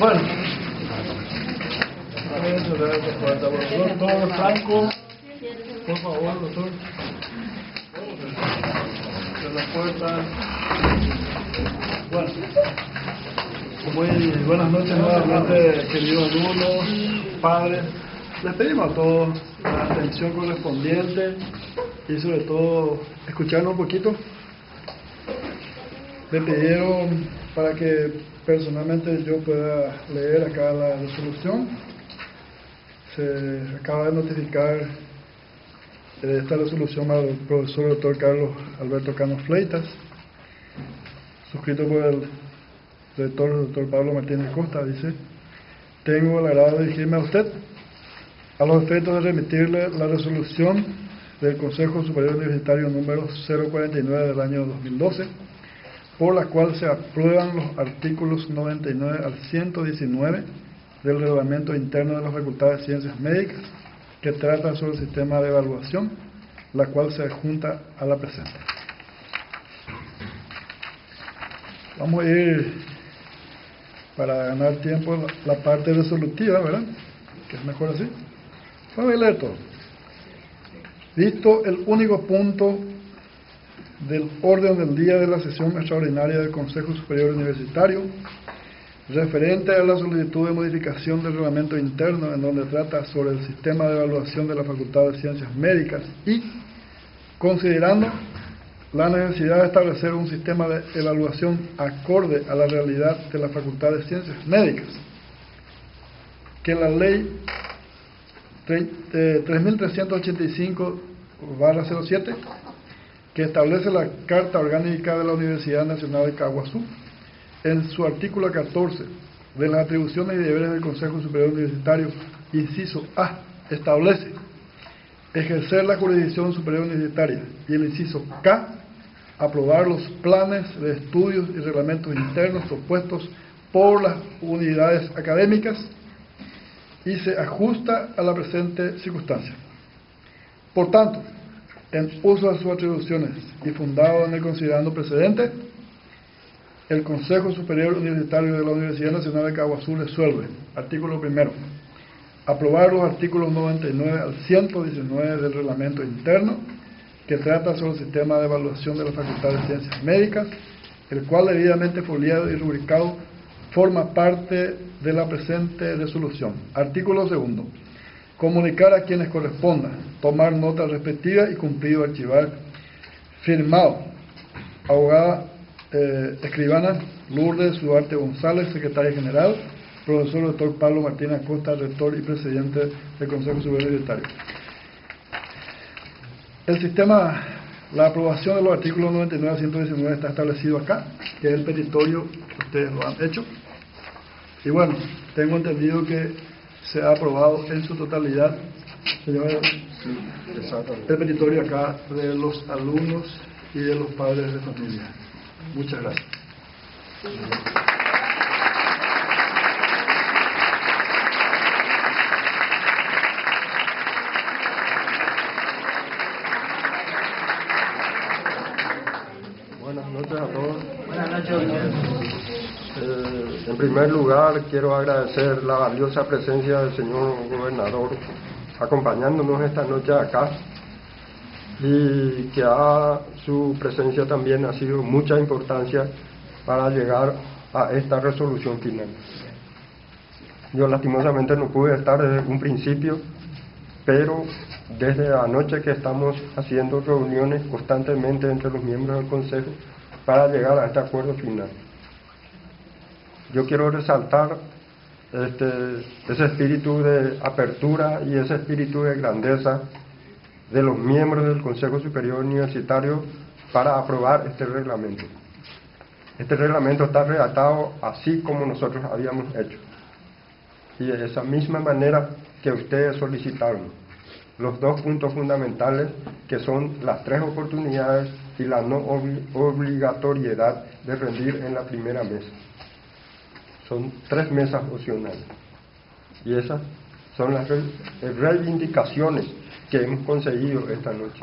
Bueno, todo blanco, por favor, doctor. De las puertas. Bueno, muy buenas noches nuevamente, queridos alumnos, padres. Les pedimos a todos la atención correspondiente y sobre todo escucharnos un poquito. Me pidieron para que personalmente yo pueda leer acá la resolución. Se acaba de notificar esta resolución al profesor doctor Carlos Alberto Cano Fleitas, suscrito por el rector doctor Pablo Martínez Costa. Dice: tengo el agrado de dirigirme a usted a los efectos de remitirle la resolución del Consejo Superior Universitario número 049 del año 2012, por la cual se aprueban los artículos 99 al 119 del Reglamento Interno de la Facultad de Ciencias Médicas, que tratan sobre el sistema de evaluación, la cual se adjunta a la presente. Vamos a ir, para ganar tiempo, la parte resolutiva, ¿verdad? Que es mejor así. Vamos a leer todo. Visto el único punto del orden del día de la sesión extraordinaria del Consejo Superior Universitario, referente a la solicitud de modificación del reglamento interno, en donde trata sobre el sistema de evaluación de la Facultad de Ciencias Médicas, y considerando la necesidad de establecer un sistema de evaluación acorde a la realidad de la Facultad de Ciencias Médicas, que la ley 3385-07, que establece la Carta Orgánica de la Universidad Nacional de Caaguazú, en su artículo 14, de las atribuciones y deberes del Consejo Superior Universitario, inciso A, establece ejercer la jurisdicción superior universitaria, y el inciso K, aprobar los planes de estudios y reglamentos internos propuestos por las unidades académicas, y se ajusta a la presente circunstancia. Por tanto, en uso de sus atribuciones y fundado en el considerando precedente, el Consejo Superior Universitario de la Universidad Nacional de Caaguazú resuelve: artículo primero, aprobar los artículos 99 al 119 del Reglamento Interno, que trata sobre el sistema de evaluación de la Facultad de Ciencias Médicas, el cual, debidamente foliado y rubricado, forma parte de la presente resolución. Artículo segundo, comunicar a quienes corresponda, tomar nota respectiva y cumplido archivar. Firmado, abogada escribana Lourdes Duarte González, secretaria general; profesor doctor Pablo Martínez Costa, rector y presidente del Consejo Superior Universitario. El sistema, la aprobación de los artículos 99 a 119 está establecido acá, que es el petitorio que ustedes lo han hecho. Y bueno, tengo entendido que se ha aprobado en su totalidad, señores, el petitorio acá de los alumnos y de los padres de familia. Muchas gracias. Buenas noches a todos. Buenas noches. En primer lugar, quiero agradecer la valiosa presencia del señor gobernador acompañándonos esta noche acá, y que su presencia también ha sido mucha importancia para llegar a esta resolución final. Yo lastimosamente no pude estar desde un principio, pero desde anoche que estamos haciendo reuniones constantemente entre los miembros del Consejo para llegar a este acuerdo final. Yo quiero resaltar ese espíritu de apertura y ese espíritu de grandeza de los miembros del Consejo Superior Universitario para aprobar este reglamento. Este reglamento está redactado así como nosotros habíamos hecho, y de esa misma manera que ustedes solicitaron. Los dos puntos fundamentales, que son las tres oportunidades y la no obligatoriedad de rendir en la primera mesa. Son tres mesas opcionales, y esas son las reivindicaciones que hemos conseguido esta noche.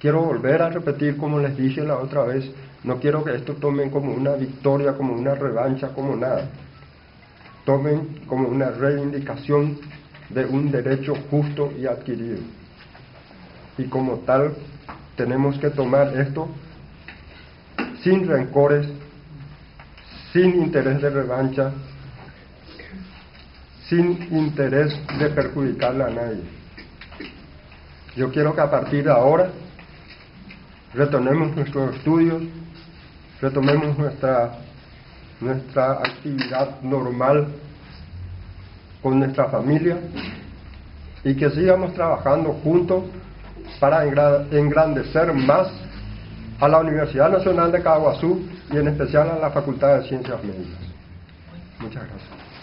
Quiero volver a repetir, como les dije la otra vez, no quiero que esto tomen como una victoria, como una revancha, como nada. tomen como una reivindicación de un derecho justo y adquirido. Y como tal, tenemos que tomar esto sin rencores, sin interés de revancha, sin interés de perjudicarle a nadie. Yo quiero que a partir de ahora retomemos nuestros estudios, retomemos nuestra actividad normal con nuestra familia y que sigamos trabajando juntos para engrandecer más a la Universidad Nacional de Caaguazú y en especial a la Facultad de Ciencias Médicas. Muchas gracias.